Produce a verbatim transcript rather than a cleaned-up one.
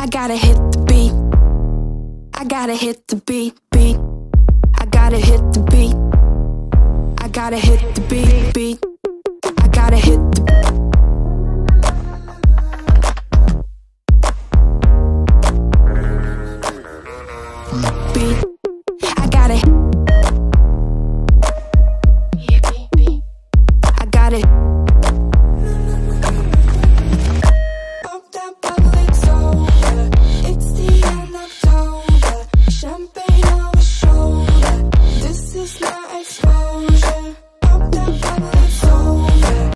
I gotta hit the beat. I gotta hit the beat, beat. I gotta hit the beat. I gotta hit the beat, beat.